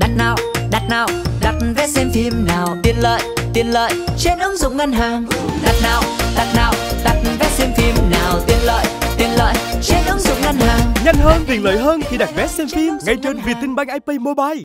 đặt nào, đặt vé xem phim nào, tiện lợi trên ứng dụng ngân hàng. Đặt nào, đặt vé xem phim nào, tiện lợi trên ứng dụng ngân hàng. Nhanh hơn, tiện lợi hơn khi đặt vé xem phim ngay trên VietinBank iPay Mobile.